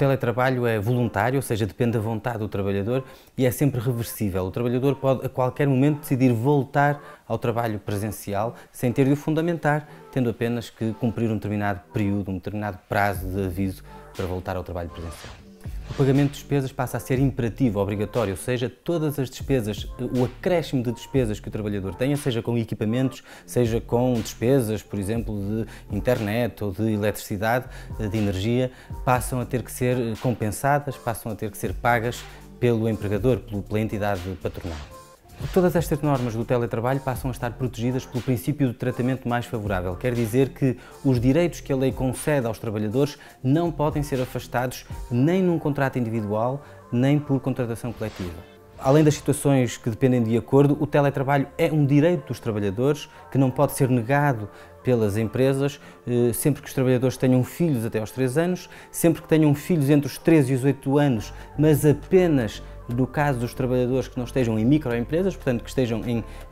teletrabalho é voluntário, ou seja, depende da vontade do trabalhador e é sempre reversível. O trabalhador pode, a qualquer momento, decidir voltar ao trabalho presencial sem ter de o fundamentar, tendo apenas que cumprir um determinado período, um determinado prazo de aviso para voltar ao trabalho presencial. O pagamento de despesas passa a ser imperativo, obrigatório, ou seja, todas as despesas, o acréscimo de despesas que o trabalhador tenha, seja com equipamentos, seja com despesas, por exemplo, de internet ou de eletricidade, de energia, passam a ter que ser compensadas, passam a ter que ser pagas pelo empregador, pela entidade patronal. Todas estas normas do teletrabalho passam a estar protegidas pelo princípio do tratamento mais favorável. Quer dizer que os direitos que a lei concede aos trabalhadores não podem ser afastados nem num contrato individual, nem por contratação coletiva. Além das situações que dependem de acordo, o teletrabalho é um direito dos trabalhadores que não pode ser negado pelas empresas sempre que os trabalhadores tenham filhos até aos 3 anos, sempre que tenham filhos entre os 13 e os 8 anos, mas apenas no caso dos trabalhadores que não estejam em microempresas, portanto que estejam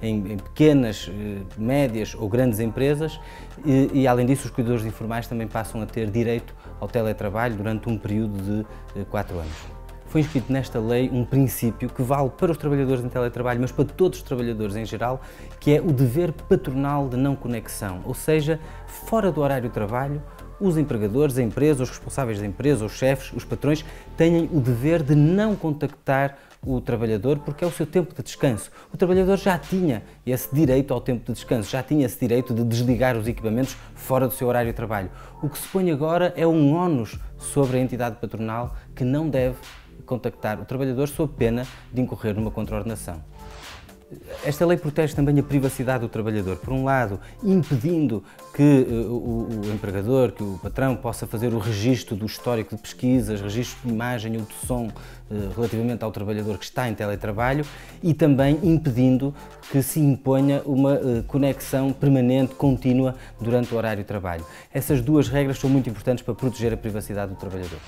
em pequenas, médias ou grandes empresas e além disso os cuidadores informais também passam a ter direito ao teletrabalho durante um período de 4 anos. Foi inscrito nesta lei um princípio que vale para os trabalhadores em teletrabalho, mas para todos os trabalhadores em geral, que é o dever patronal de não conexão, ou seja, fora do horário de trabalho, os empregadores, a empresa, os responsáveis da empresa, os chefes, os patrões, têm o dever de não contactar o trabalhador porque é o seu tempo de descanso. O trabalhador já tinha esse direito ao tempo de descanso, já tinha esse direito de desligar os equipamentos fora do seu horário de trabalho. O que se põe agora é um ónus sobre a entidade patronal que não deve contactar o trabalhador sob pena de incorrer numa contraordenação. Esta lei protege também a privacidade do trabalhador, por um lado, impedindo que o empregador, que o patrão possa fazer o registro do histórico de pesquisas, registro de imagem ou de som relativamente ao trabalhador que está em teletrabalho e também impedindo que se imponha uma conexão permanente, contínua, durante o horário de trabalho. Essas duas regras são muito importantes para proteger a privacidade do trabalhador.